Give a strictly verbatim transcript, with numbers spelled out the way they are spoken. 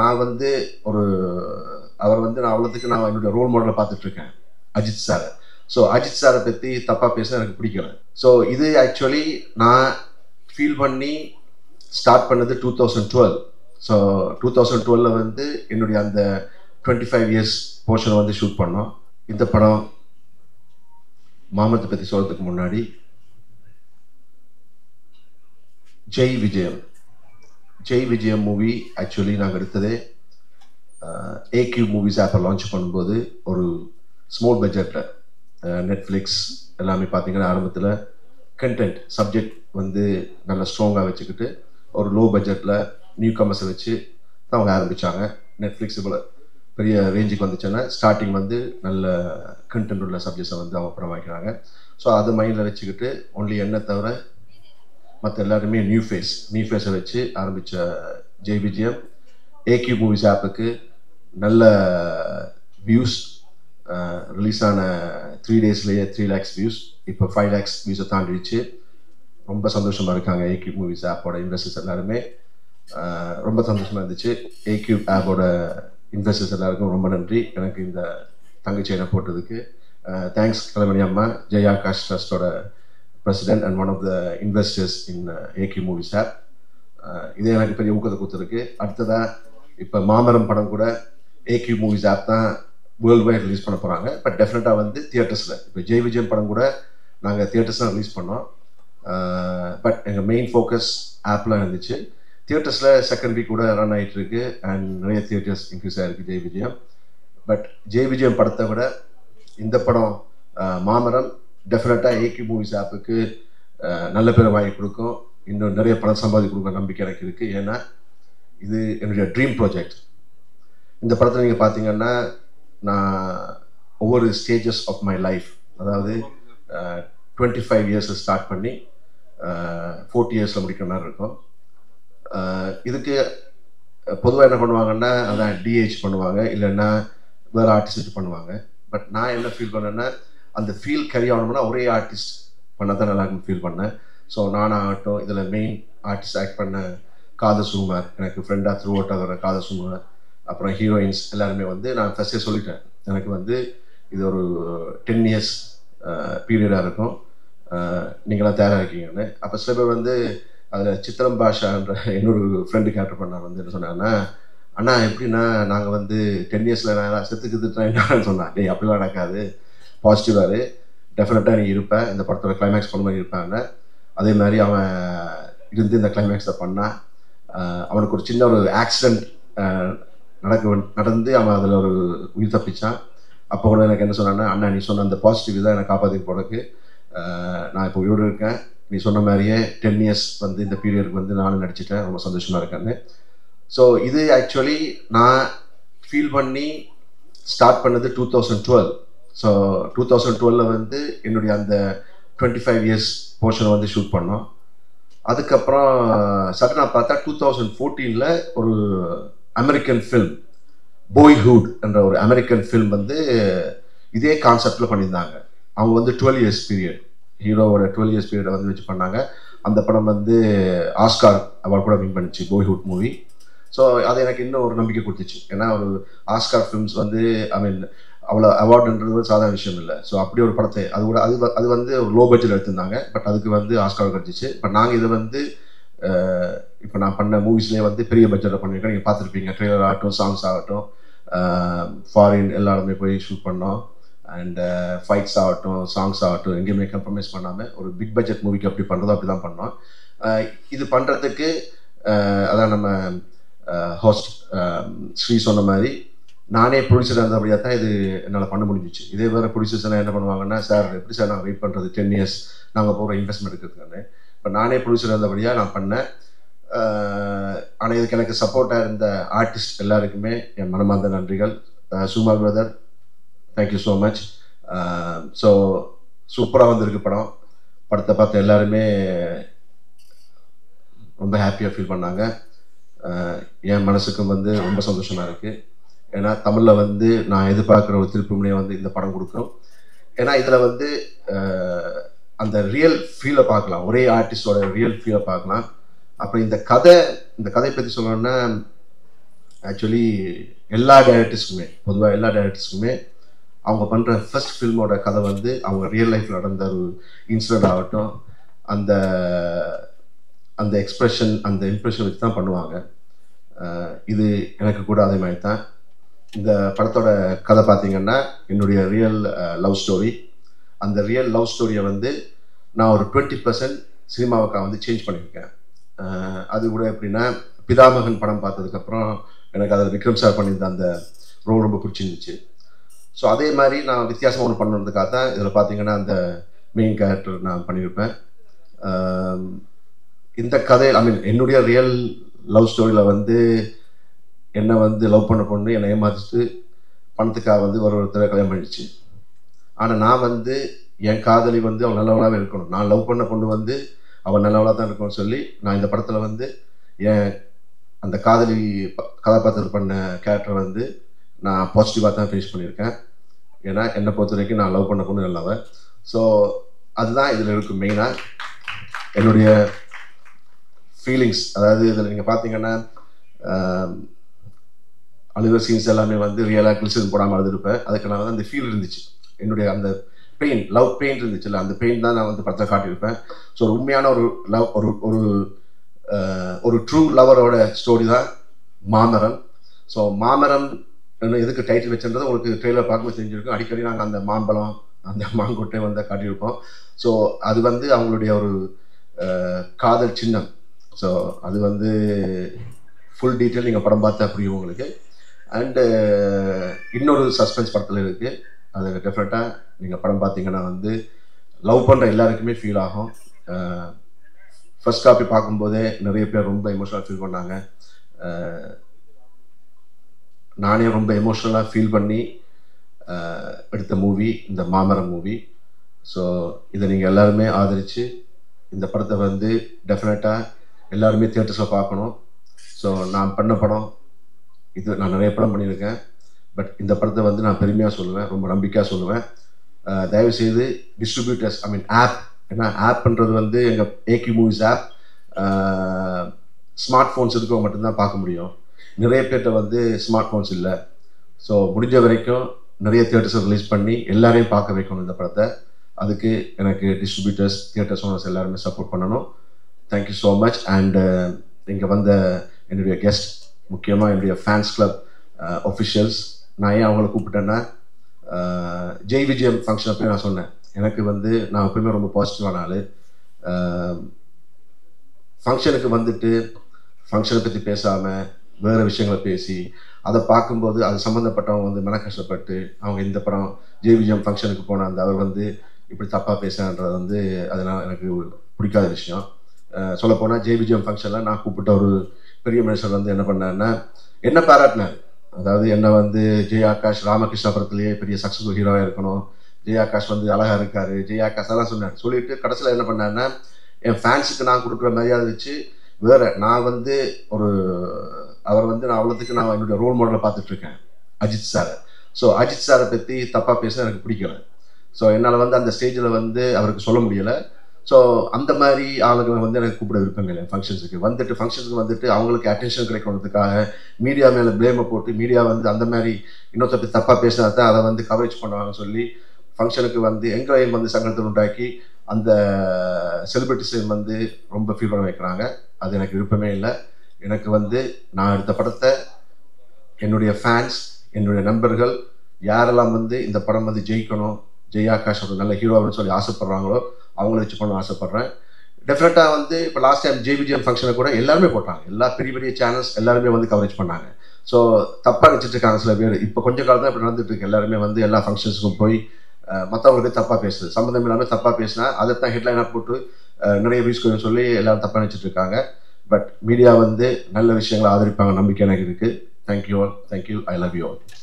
நான் வந்து ஒரு அவர் வந்து நான் அவ்வளவுக்கு நான் என்னோட ரோல் மாடலை பார்த்துட்டு இருக்கேன் அஜித் சார். ஸோ அஜித் சாரை பற்றி தப்பாக பேச எனக்கு பிடிக்கல. ஸோ இது ஆக்சுவலி நான் ஃபீல் பண்ணி ஸ்டார்ட் பண்ணது two thousand twelve. So two thousand டுவெலில் வந்து என்னுடைய அந்த டுவெண்ட்டி ஃபைவ் இயர்ஸ் போர்ஷனை வந்து ஷூட் பண்ணோம். இந்த படம் மாமத்தை பற்றி சொல்கிறதுக்கு முன்னாடி ஜெய்விஜயம் ஜெய்விஜயம் மூவி ஆக்சுவலி நாங்கள் எடுத்தது ஏக்யூ மூவிஸ் ஆப்பை லான்ச் பண்ணும்போது ஒரு ஸ்மால் பட்ஜெட்டில் நெட்ஃப்ளிக்ஸ் எல்லாமே பார்த்தீங்கன்னா ஆரம்பத்தில் கண்டென்ட் சப்ஜெக்ட் வந்து நல்லா ஸ்ட்ராங்காக வச்சுக்கிட்டு ஒரு லோ பட்ஜெட்டில் நியூ கமர்ஸை வச்சு தான் அவங்க ஆரம்பித்தாங்க. நெட்ஃப்ளிக்ஸ் இவ்வளோ பெரிய ரேஞ்சுக்கு வந்துச்சுன்னா ஸ்டார்டிங் வந்து நல்ல கண்டென்ட் உள்ள சப்ஜெக்ட்ஸை வந்து அவங்க அப்புறம் வாங்கிக்கிறாங்க. ஸோ அதை மைண்டில் வச்சுக்கிட்டு ஒன்லி என்ன தவிர மற்ற எல்லாருமே நியூ ஃபேஸ் நியூ ஃபேஸை வச்சு ஆரம்பித்த ஜேவிஜிஎம் ஏக்யூ மூவிஸ் ஆப்புக்கு நல்ல வியூஸ் ரிலீஸ் ஆன த்ரீ டேஸ்லேயே த்ரீ லேக்ஸ் வியூஸ், இப்போ ஃபைவ் லேக்ஸ் வியூஸை தாண்டிடுச்சு. ரொம்ப சந்தோஷமாக இருக்காங்க ஏக்யூ மூவிஸ் ஆப்போட இன்வெஸ்டர்ஸ் எல்லாருமே. ரொம்ப சந்தோஷமாக இருந்துச்சு. ஏக்யூ ஆப்போட இன்வெஸ்டர்ஸ் எல்லாருக்கும் ரொம்ப நன்றி. எனக்கு இந்த தங்கச்சேனை போட்டதுக்கு தேங்க்ஸ் கலமணியம்மா, ஜயா காஷ் ட்ரஸ்டோட President and one of the investors in uh, A Q Movies app. இதே எனக்கு பெரிய ஊக்கத்தை கொடுத்துருக்கு. அடுத்ததாக இப்போ மாமரம் படம் கூட ஏக்யூ மூவிஸ் ஆப் தான் வேர்ல்டு வைட் ரிலீஸ் பண்ண போகிறாங்க. பட் டெஃபினட்டாக வந்து தியேட்டர்ஸில் இப்போ ஜெய் விஜயம் படம் கூட நாங்கள் தியேட்டர்ஸ் தான் ரிலீஸ் பண்ணோம். பட் எங்கள் மெயின் ஃபோக்கஸ் ஆப்லாம் இருந்துச்சு. தியேட்டர்ஸில் செகண்டரி கூட ரன் ஆகிட்டுருக்கு அண்ட் நிறைய தியேட்டர்ஸ் இன்க்ரீஸ் ஆகிருக்கு ஜெய் விஜயம். பட் ஜெய் விஜயம் படத்தை விட இந்த படம் மாமரம் டெஃபினட்டாக ஏக்யூ மூவிஸ் ஆப்புக்கு நல்ல பேரை வாங்கி கொடுக்கும். இன்னும் நிறைய படம் சம்பாதி கொடுக்குற நம்பிக்கை எனக்கு இருக்குது. ஏன்னா இது என்னுடைய ட்ரீம் ப்ராஜெக்ட். இந்த படத்தில் நீங்கள் பார்த்தீங்கன்னா நான் ஒவ்வொரு ஸ்டேஜஸ் ஆஃப் மை லைஃப், அதாவது டுவெண்ட்டி ஃபைவ் இயர்ஸில் ஸ்டார்ட் பண்ணி ஃபோர்ட்டி இயர்ஸில் முடிக்கிற மாதிரி இருக்கும். இதுக்கு பொதுவாக என்ன பண்ணுவாங்கன்னா அதான் டிஹெச் பண்ணுவாங்க, இல்லைன்னா வேறு ஆர்டிஸ்ட் பண்ணுவாங்க. பட் நான் என்ன ஃபீல் பண்ணேன்னா அந்த ஃபீல் கரி ஆகணும்னா ஒரே ஆர்டிஸ்ட் பண்ணால் தான் நல்லா இருக்குன்னு ஃபீல் பண்ணேன். ஸோ நான் ஆகட்டும் இதில் மெயின் ஆர்டிஸ்ட் ஆக்ட் பண்ண காதசுமா, எனக்கு ஃப்ரெண்டாக த்ரூ அவுட் ஆகிற காதசுமா, அப்புறம் ஹீரோயின்ஸ் எல்லாருமே வந்து நான் ஃபஸ்ட்டே சொல்லிட்டேன் எனக்கு வந்து இது ஒரு டென் இயர்ஸ் பீரியடாக இருக்கும், நீங்களாம் தயாராக இருக்கீங்கன்னு. அப்போ சில பேர் வந்து அதில் சித்திரம் பாஷான்ற இன்னொரு ஃப்ரெண்டு கேரக்டர் பண்ணார் வந்து என்ன சொன்னாங்கன்னா, அண்ணா எப்படின்னா நாங்கள் வந்து டென் இயர்ஸில் நான் செத்துக்கிட்டுட்டேன் என்னன்னு சொன்னேன். டேய் அப்படிலாம் நடக்காது, பாசிட்டிவாரு டெஃபினட்டாக நீ இருப்பேன், இந்த படத்தோட கிளைமேக்ஸ் பண்ண மாதிரி இருப்பாங்க. அதே மாதிரி அவன் இருந்து இந்த கிளைமேக்ஸை பண்ணால் அவனுக்கு ஒரு சின்ன ஒரு ஆக்சிடெண்ட் நடக்க நடந்து அவன் அதில் ஒரு உயிர் தப்பிச்சான். அப்போ கூட எனக்கு என்ன சொன்னான்னா, அண்ணா நீ சொன்ன அந்த பாசிட்டிவ் தான் என்னை காப்பாற்றி போனக்கு, நான் இப்போ உயிரோடு இருக்கேன், நீ சொன்ன மாதிரியே டென் இயர்ஸ் வந்து இந்த பீரியடுக்கு வந்து நானும் நடிச்சிட்டேன், ரொம்ப சந்தோஷமாக இருக்கேன்னு. ஸோ இது ஆக்சுவலி நான் ஃபீல் பண்ணி ஸ்டார்ட் பண்ணது two thousand twelve. So two thousand டுவெலில் வந்து என்னுடைய அந்த டுவெண்ட்டி ஃபைவ் இயர்ஸ் போர்ஷனை வந்து ஷூட் பண்ணோம். அதுக்கப்புறம் சடனாக பார்த்தா டூ தௌசண்ட் ஃபோர்டீனில் ஒரு அமெரிக்கன் ஃபில்ம் பாய்ஹுட் என்ற ஒரு அமெரிக்கன் ஃபில்ம் வந்து இதே கான்செப்டில் பண்ணியிருந்தாங்க. அவங்க வந்து டுவெல் இயர்ஸ் பீரியட் ஹீரோவோட டுவெல் இயர்ஸ் பீரியடை வந்து வச்சு பண்ணாங்க. அந்த படம் வந்து ஆஸ்கார் அவார்ட் கூட வின் பண்ணிச்சு பாய்ஹுட் மூவி. ஸோ அது எனக்கு இன்னும் ஒரு நம்பிக்கை கொடுத்துச்சு. ஏன்னா ஒரு ஆஸ்கார் ஃபிலிம்ஸ் வந்து ஐ மீன் அவ்வளோ அவார்டுன்றது வந்து சாதாரண விஷயம் இல்லை. ஸோ அப்படி ஒரு படத்தை அது கூட அது அது வந்து ஒரு லோ பட்ஜெட் எடுத்திருந்தாங்க. பட் அதுக்கு வந்து ஆஸ்கார் கிடச்சிச்சு. பட் நாங்கள் இதை வந்து இப்போ நான் பண்ண மூவிஸ்லேயே வந்து பெரிய பட்ஜெட்டில் பண்ணியிருக்கேன். நீங்கள் பார்த்துருப்பீங்க, ட்ரெய்லர் ஆகட்டும் சாங்ஸ் ஆகட்டும் ஃபாரின் எல்லா இடமே போய் ஷூட் பண்ணோம். அண்ட் ஃபைட்ஸ் ஆகட்டும் சாங்ஸ் ஆகட்டும் எங்கேயுமே கம்ப்ரமைஸ் பண்ணாமல் ஒரு பிக் பட்ஜெட் மூவிக்கு அப்படி பண்ணுறதோ அப்படி தான் பண்ணோம். இது பண்ணுறதுக்கு அதான் நம்ம ஹோஸ்ட் ஸ்ரீ சொன்ன மாதிரி நானே ப்ரொடியூசர் இருந்தபடியாக தான் இது என்னால் பண்ண முடிஞ்சிச்சு. இதே வேறு ப்ரொடியூசர்ஸ்லாம் என்ன பண்ணுவாங்கன்னா, சார் எப்படி சார் நாங்கள் வெயிட் பண்ணுறது டென் இயர்ஸ் நாங்கள் போகிற இன்வெஸ்ட்மெண்ட் இருக்கிறதுக்கானே. இப்போ நானே ப்ரொடியூசர் இருந்தபடியாக நான் பண்ணேன். ஆனால் இதுக்கு எனக்கு சப்போர்ட்டாக இருந்த ஆர்டிஸ்ட் எல்லாருக்குமே என் மனமார்ந்த நன்றிகள். சுமார் brother thank you so much. So சூப்பராக வந்திருக்கு படம். படத்தை பார்த்து எல்லாருமே ரொம்ப ஹாப்பியாக ஃபீல் பண்ணாங்க. என் மனசுக்கும் வந்து ரொம்ப சந்தோஷமாக இருக்குது. ஏன்னா தமிழில் வந்து நான் எதிர்பார்க்குற ஒரு திருப்புமுனையை வந்து இந்த படம் கொடுக்கும். ஏன்னா இதில் வந்து அந்த ரியல் ஃபீலை பார்க்கலாம், ஒரே ஆர்டிஸ்டோட ரியல் ஃபீலை பார்க்கலாம். அப்புறம் இந்த கதை இந்த கதையை பற்றி சொல்லணும்னா ஆக்சுவலி எல்லா டைரக்டர்ஸுக்குமே பொதுவாக எல்லா டைரக்டர்ஸுக்குமே அவங்க பண்ணுற ஃபர்ஸ்ட் ஃபில்மோட கதை வந்து அவங்க ரியல் லைஃப்பில் நடந்த ஒரு இன்சிடெண்ட் ஆகட்டும், அந்த அந்த எக்ஸ்ப்ரெஷன் அந்த இம்ப்ரெஷன் வச்சு தான் பண்ணுவாங்க. இது எனக்கு கூட அதே மாதிரி தான். இந்த படத்தோட கதை பார்த்திங்கன்னா என்னுடைய ரியல் லவ் ஸ்டோரி. அந்த ரியல் லவ் ஸ்டோரியை வந்து நான் ஒரு டுவெண்ட்டி பர்சன்ட் சினிமாவுக்காக வந்து சேஞ்ச் பண்ணியிருக்கேன். அது கூட எப்படின்னா, பிதாமகன் படம் பார்த்ததுக்கப்புறம் எனக்கு அதில் விக்ரம் சார் பண்ணியிருந்த அந்த ரோல் ரொம்ப பிடிச்சிருந்துச்சு. ஸோ அதே மாதிரி நான் வித்தியாசமாக ஒன்று பண்ணுறதுக்காக தான் இதில் பார்த்திங்கன்னா அந்த மெயின் கேரக்டர் நான் பண்ணியிருப்பேன். இந்த கதை ஐ மீன் என்னுடைய ரியல் லவ் ஸ்டோரியில் வந்து என்னை வந்து லவ் பண்ண பொண்ணு என்னை ஏமாற்றிட்டு பணத்துக்காக வந்து ஒரு ஒருத்தரை கல்யாணம் பண்ணிடுச்சு. ஆனால் நான் வந்து என் காதலி வந்து அவள் நல்லவளாகவே இருக்கணும், நான் லவ் பண்ண பொண்ணு வந்து அவள் நல்லவளாக தான் இருக்கணும்னு சொல்லி நான் இந்த படத்தில் வந்து என் அந்த காதலி கதாபாத்திரம் பண்ண கேரக்டரை வந்து நான் பாசிட்டிவாக தான் ஃபேஸ் பண்ணியிருக்கேன். ஏன்னா என்னை பொறுத்த வரைக்கும் நான் லவ் பண்ண பொண்ணு நல்லவன். ஸோ அதுதான் இதில் இருக்கும் மெயினாக என்னுடைய ஃபீலிங்ஸ். அதாவது இதில் நீங்கள் பார்த்தீங்கன்னா அழுகிற சீன்ஸ் எல்லாமே வந்து ரியலாக கிளிசன் போடாமல் அழுதுருப்பேன். அதுக்கு நான் வந்து அந்த ஃபீல் இருந்துச்சு, என்னுடைய அந்த பெயின் லவ் பெயின் இருந்துச்சுல்ல, அந்த பெயின் தான் நான் வந்து படத்தை காட்டியிருப்பேன். ஸோ உண்மையான ஒரு லவ் ஒரு ஒரு ஒரு ட்ரூ லவரோட ஸ்டோரி தான் மாமரம். ஸோ மாமரம் எதுக்கு டைட்டில் வச்சுன்றது உங்களுக்கு ட்ரெயிலர் பார்க்கும்போது தெரிஞ்சிருக்கும். அடிக்கடி நாங்கள் அந்த மாம்பழம் அந்த மாங்கொட்டை வந்து காட்டியிருப்போம். ஸோ அது வந்து அவங்களுடைய ஒரு காதல் சின்னம். ஸோ அது வந்து ஃபுல் டீட்டெயில் நீங்கள் படம் பார்த்தா புரியும் உங்களுக்கு. அண்டு இன்னொரு சஸ்பென்ஸ் படத்தில் இருக்குது, அது டெஃபினட்டாக நீங்கள் படம் பார்த்தீங்கன்னா வந்து லவ் பண்ணுற எல்லாருக்குமே ஃபீல் ஆகும். ஃபர்ஸ்ட் காப்பி பார்க்கும்போதே நிறைய பேர் ரொம்ப எமோஷ்னலாக ஃபீல் பண்ணாங்க. நானே ரொம்ப எமோஷ்னலாக ஃபீல் பண்ணி எடுத்த மூவி இந்த மாமரம் மூவி. ஸோ இதை நீங்கள் எல்லாருமே ஆதரித்து இந்த படத்தை வந்து டெஃபினட்டாக எல்லாருமே தியேட்டர்ஸில் பார்க்கணும். ஸோ நான் பண்ண படம் இது, நான் நிறைய படம் பண்ணியிருக்கேன், பட் இந்த படத்தை வந்து நான் பெருமையாக சொல்லுவேன், ரொம்ப நம்பிக்கையாக சொல்லுவேன். தயவுசெய்து டிஸ்ட்ரிபியூட்டர்ஸ் ஐ மீன் ஆப், ஏன்னா ஆப்ன்றது வந்து எங்கள் AQ movies app smartphones இருக்கவங்க மட்டும்தான் பார்க்க முடியும். நிறைய பேர்கிட்ட வந்து ஸ்மார்ட் ஃபோன்ஸ் இல்லை. ஸோ முடிஞ்ச வரைக்கும் நிறைய தியேட்டர்ஸை ரிலீஸ் பண்ணி எல்லாரையும் பார்க்க வைக்கணும் இந்த படத்தை. அதுக்கு எனக்கு டிஸ்ட்ரிபியூட்டர்ஸ் தியேட்டர்ஸ் ஓனர்ஸ் எல்லாருமே சப்போர்ட் பண்ணணும். Thank you so much. அண்ட் இங்கே வந்த என்னுடைய கெஸ்ட், முக்கியமாக என்னுடைய ஃபேன்ஸ் கிளப் ஆஃபிஷியல்ஸ், நான் ஏன் அவங்கள கூப்பிட்டேன்னா ஜேவிஜிஎம் ஃபங்க்ஷன் அப்போ நான் சொன்னேன், எனக்கு வந்து நான் எப்பயுமே ரொம்ப பாசிட்டிவான ஆள். ஃபங்க்ஷனுக்கு வந்துட்டு ஃபங்க்ஷனை பற்றி பேசாமல் வேறு விஷயங்களை பேசி அதை பார்க்கும்போது அது சம்மந்தப்பட்டவங்க வந்து மன கஷ்டப்பட்டு அவங்க இந்த படம் ஜேவிஜிஎம் ஃபங்க்ஷனுக்கு போன அந்த அவர் வந்து இப்படி தப்பாக பேசுகிறன்றது வந்து அதனால் எனக்கு பிடிக்காத விஷயம். சொல்லப்போனால் ஜேவிஜிஎம் ஃபங்க்ஷனில் நான் கூப்பிட்ட ஒரு பெரிய மனுஷர் வந்து என்ன பண்ணாருன்னா என்ன பாராட்டினார். அதாவது என்னை வந்து ஜெயா காஷ் ராமகிருஷ்ணா படத்துலேயே பெரிய சக்ஸஸ்ஃபுல் ஹீரோவாக இருக்கணும், ஜெயா காஷ் வந்து அழகாக இருக்கார், ஜெயா காஷ் எல்லாம் சொன்னார். சொல்லிவிட்டு கடைசியில் என்ன பண்ணாருன்னா என் ஃபேன்ஸுக்கு நான் கொடுக்குற மரியாதை வச்சு வேறு நான் வந்து ஒரு அவர் வந்து நான் அவ்வளோத்துக்கு நான் என்னுடைய ரோல் மாடலை பார்த்துட்ருக்கேன் அஜித் சாரை. ஸோ அஜித் சாரை பற்றி தப்பாக பேச எனக்கு பிடிக்கல. ஸோ என்னால் வந்து அந்த ஸ்டேஜில் வந்து அவருக்கு சொல்ல முடியலை. ஸோ அந்த மாதிரி ஆளுங்களை வந்து எனக்கு கூப்பிட விருப்பங்க இல்லை. ஃபங்க்ஷன்ஸுக்கு வந்துட்டு ஃபங்க்ஷன்ஸுக்கு வந்துட்டு அவங்களுக்கு அட்டென்ஷன் கிடைக்கணுன்றதுக்காக மீடியா மேலே பிளேமை போட்டு மீடியா வந்து அந்த மாதிரி இன்னொருத்த பற்றி தப்பாக பேசினா தான் அதை வந்து கவரேஜ் பண்ணுவாங்கன்னு சொல்லி ஃபங்க்ஷனுக்கு வந்து எங்களையும் வந்து சங்கடத்தை உண்டாக்கி அந்த செலிபிரிட்டிஸையும் வந்து ரொம்ப ஃபீல் பண்ண வைக்கிறாங்க. அது எனக்கு விருப்பமே இல்லை. எனக்கு வந்து நான் எடுத்த படத்தை என்னுடைய ஃபேன்ஸ் என்னுடைய நண்பர்கள் யாரெல்லாம் வந்து இந்த படம் வந்து ஜெயிக்கணும், ஜெயா காஷ் ஒரு நல்ல ஹீரோ அப்படின்னு சொல்லி ஆசைப்படுறாங்களோ அவங்கள வச்சு பண்ண ஆசைப்பட்றேன். டெஃபினட்டாக வந்து இப்போ லாஸ்ட் டைம் ஜேவிஜிஎம் ஃபங்க்ஷனை கூட எல்லாருமே போட்டாங்க, எல்லா பெரிய பெரிய சேனல்ஸ் எல்லாருமே வந்து கவரேஜ் பண்ணாங்க. ஸோ தப்பாக நினச்சிட்ருக்காங்க சில பேர். இப்போ கொஞ்சம் காலம் தான் இப்போ நடந்துகிட்ருக்கு, எல்லாருமே வந்து எல்லா ஃபங்க்ஷன்ஸுக்கும் போய் மற்றவங்களுக்கு தப்பாக பேசுது, சம்மந்தம் இல்லாமல் தப்பாக பேசினா அதை தான் ஹெட்லைனாக போட்டு நிறைய வியூஸ் கொஞ்சம் சொல்லி எல்லோரும் தப்பாக நினச்சிட்ருக்காங்க. பட் மீடியா வந்து நல்ல விஷயங்களை ஆதரிப்பாங்க நம்பிக்கை எனக்கு இருக்குது. Thank you all, thank you, I love you all.